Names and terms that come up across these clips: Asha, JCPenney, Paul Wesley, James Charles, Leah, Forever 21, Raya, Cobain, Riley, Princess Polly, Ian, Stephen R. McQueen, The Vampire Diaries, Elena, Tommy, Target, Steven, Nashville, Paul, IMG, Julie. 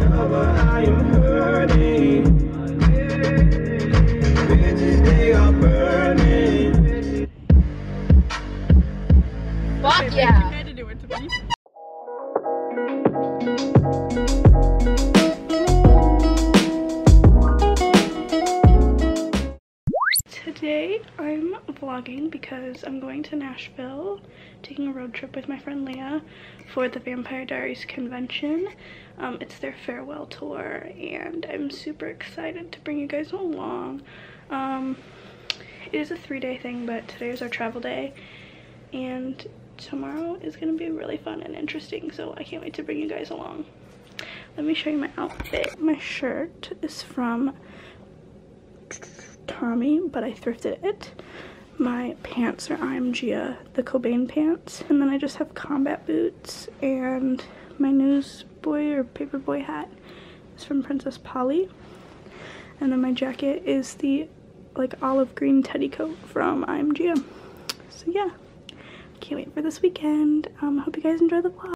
Fuck yeah! I had to do it to me. Today I'm vlogging because I'm going to Nashville, taking a road trip with my friend Leah for the Vampire Diaries convention. It's their farewell tour and I'm super excited to bring you guys along. It is a 3-day thing, but today is our travel day and tomorrow is gonna be really fun and interesting, so I can't wait to bring you guys along. Let me show you my outfit. My shirt is from Tommy, but I thrifted it. My pants are IMG, the Cobain pants, and then I just have combat boots, and my newsboy or paperboy hat is from Princess Polly, and then my jacket is the like olive green teddy coat from IMG. So yeah, can't wait for this weekend. I hope you guys enjoy the vlog.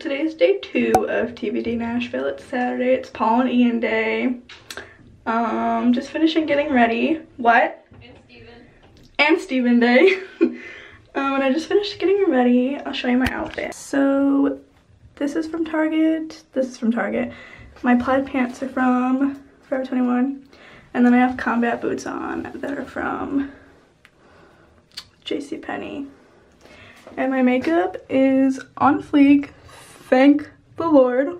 Today is day 2 of TBD Nashville. It's Saturday. It's Paul and Ian day. Just finishing getting ready. What? And Steven. And Steven day. And I just finished getting ready. I'll show you my outfit. So this is from Target. This is from Target. My plaid pants are from Forever 21. And then I have combat boots on that are from JCPenney. And my makeup is on fleek. Thank the Lord.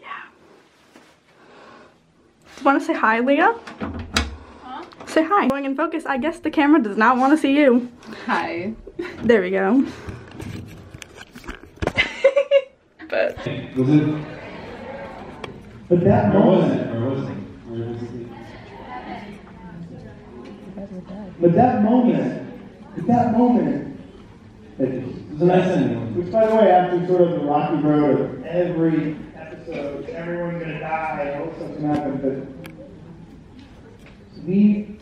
Yeah. Want to say hi, Leah? Huh? Say hi. Going in focus. I guess the camera does not want to see you. Hi. There we go. But. Was it? But that moment. Or was it? Or was it? But that moment. At that moment. It was a nice ending. Which, by the way, after sort of the rocky road of every episode, everyone's gonna die, I hope something happened, but I think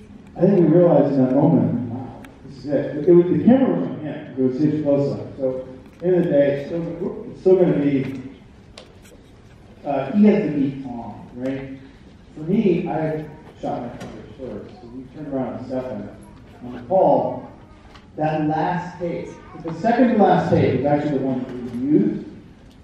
we realized in that moment, wow, this is it. But the camera was on him, it was his close up. So, at the end of the day, it's still gonna be, he has to be on, right? For me, I shot my coverage first, so we turned around and stepped on it. On Paul, that last tape, the second to last tape, was actually the one that we used,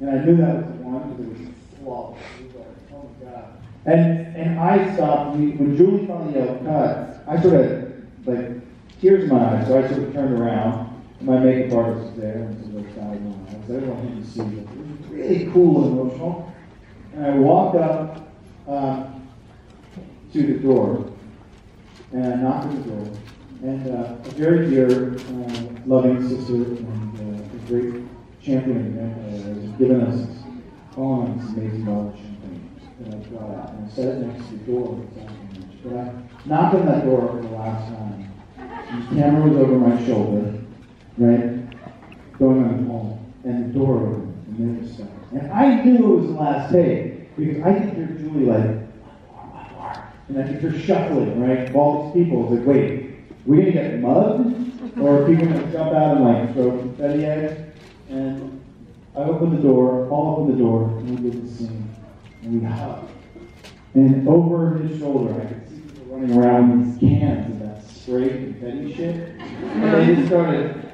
and I knew that was the one because it was flawless. It was like, oh my god! And I stopped when Julie finally yelled cut. I sort of like tears in my eyes, so I sort of turned around. And my makeup artist was there, and was like, "God, I don't want him to see you." It was really cool and emotional. And I walked up to the door, and I knocked on the door. And a very dear, loving sister and a great champion has given us all on this amazing bottle of champagne that I brought out. And I set it next to the door. But I knocked on that door for the last time. And the camera was over my shoulder, right? Going on home. And the door opened. And they just stopped. And I knew it was the last day because I could hear Julie like, and I could hear shuffling, right? All these people. I was like, wait. We're gonna get mugged, or are people gonna jump out and like throw confetti at it? And I opened the door, Paul opened the door, and we did the scene, and we hugged. And over his shoulder, I could see people running around with these cans of that spray confetti shit. And they just started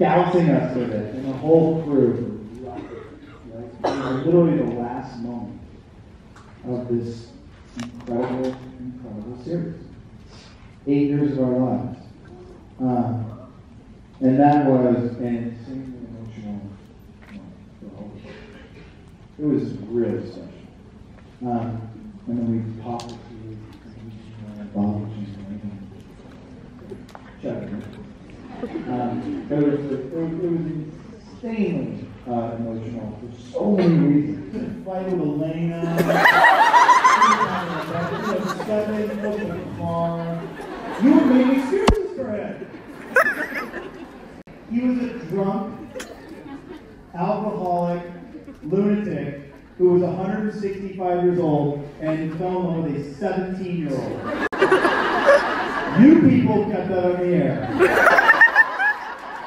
dousing us with it, and the whole crew loved it. Right? Literally the last moment of this incredible series. 8 years of our lives. And that was an insanely emotional moment. It was really special. And then we popped the TV and bottles and everything. It was insanely emotional for so many reasons. Fighting with Elena, seven, car. You were making excuses for him. He was a drunk, alcoholic lunatic who was 165 years old and fell in love with a 17-year-old. You people kept that on the air.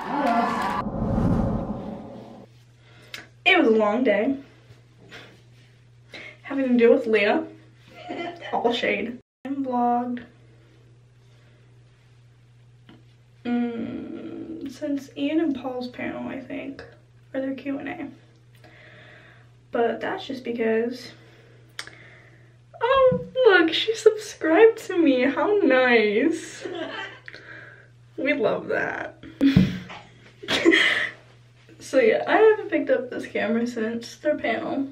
Not us. It was a long day. Having to do with Leah. All shade. I'm vlogged since Ian and Paul's panel, I think, or their Q&A. But that's just because, oh, look, she subscribed to me. How nice. We love that. So yeah, I haven't picked up this camera since their panel,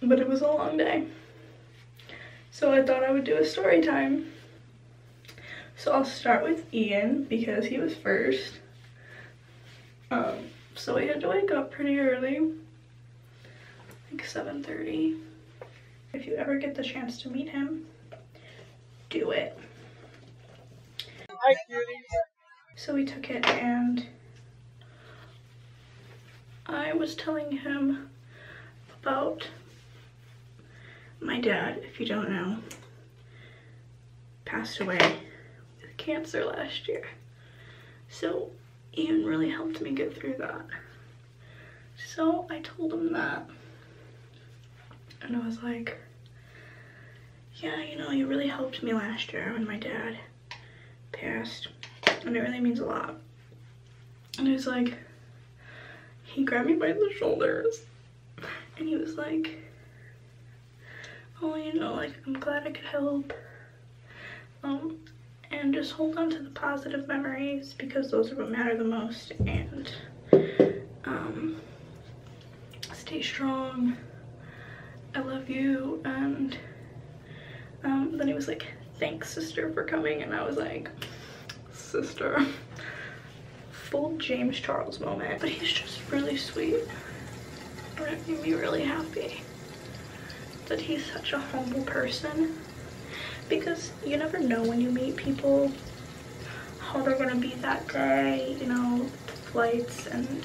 but it was a long day. So I thought I would do a story time. So I'll start with Ian because he was first. So we had to wake up pretty early. Like 7:30. If you ever get the chance to meet him, do it. Hi, cutie. So we took it and I was telling him about my dad, if you don't know, passed away with cancer last year. So Ian really helped me get through that. So I told him that. And I was like, yeah, you know, you really helped me last year when my dad passed. And it really means a lot. And he was like, he grabbed me by the shoulders. And he was like, oh, you know, like, I'm glad I could help. And just hold on to the positive memories because those are what matter the most. And stay strong. I love you. And then he was like, thanks, sister, for coming. And I was like, sister. Full James Charles moment. But he's just really sweet. And it made me really happy that he's such a humble person, because you never know when you meet people how they're gonna be that day, you know, flights. And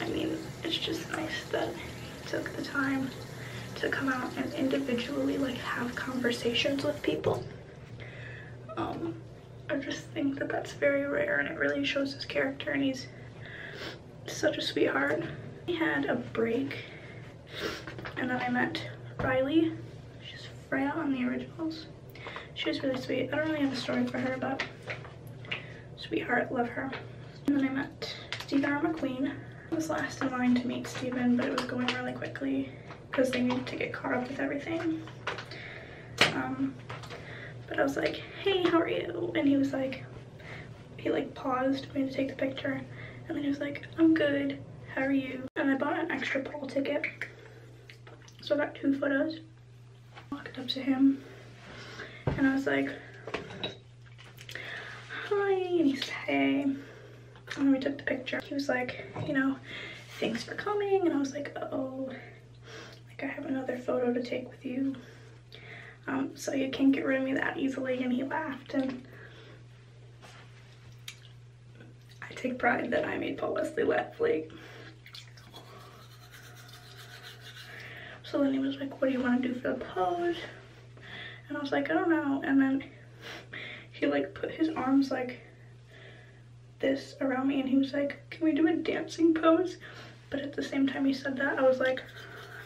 I mean, it's just nice that he took the time to come out and individually like have conversations with people. I just think that that's very rare and it really shows his character, and he's such a sweetheart. We had a break and then I met Riley. She's Raya on the originals. She was really sweet. I don't really have a story for her, but sweetheart, love her. And then I met Stephen R. McQueen. I was last in line to meet Steven, but it was going really quickly because they needed to get caught up with everything. But I was like, hey, how are you? And he was like, he like paused for me to take the picture. And then he was like, I'm good, how are you? And I bought an extra Paul ticket. So I got 2 photos. Walked up to him and I was like, hi. And he said, hey. And then we took the picture. He was like, you know, thanks for coming. And I was like, oh, like I have another photo to take with you. So you can't get rid of me that easily. And he laughed, and I take pride that I made Paul Wesley laugh. Like, so then he was like, what do you want to do for the pose? And I was like, I don't know. And then he like put his arms like this around me and he was like, can we do a dancing pose? But at the same time he said that, I was like,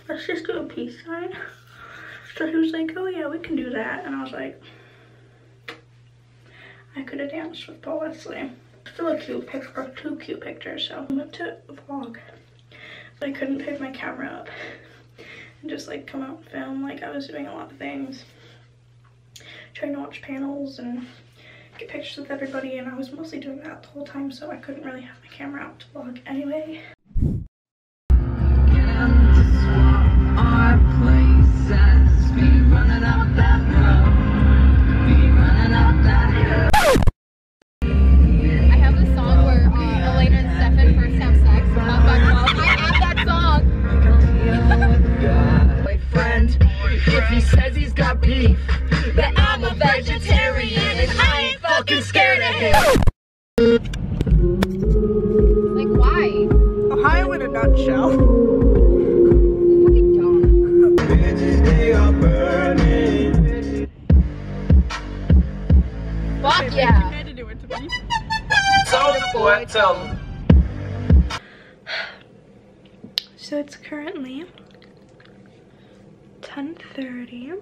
let's just do a peace sign. So he was like, oh yeah, we can do that. And I was like, I could have danced with Paul Wesley. Still a cute picture, or 2 cute pictures. So I went to vlog, but I couldn't pick my camera up. Just like come out and film. Like I was doing a lot of things, trying to watch panels and get pictures with everybody, and I was mostly doing that the whole time, so I couldn't really have my camera out to vlog anyway. So it's currently 10:30.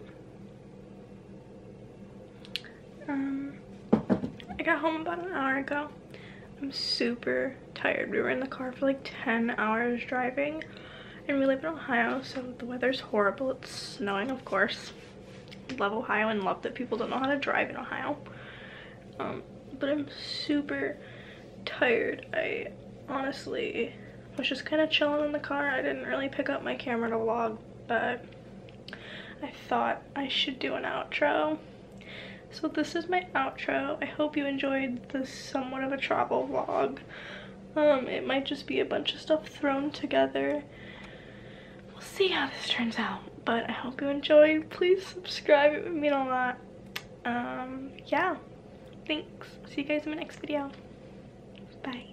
I got home about an hour ago. I'm super tired. We were in the car for like 10 hours driving, and we live in Ohio, so the weather's horrible. It's snowing, of course. Love Ohio and love that people don't know how to drive in Ohio. But I'm super tired. I honestly was just kind of chilling in the car. I didn't really pick up my camera to vlog, but I thought I should do an outro. So this is my outro. I hope you enjoyed this somewhat of a travel vlog. It might just be a bunch of stuff thrown together. We'll see how this turns out, but I hope you enjoyed. Please subscribe, it would mean a lot. Yeah, thanks. See you guys in my next video. Bye.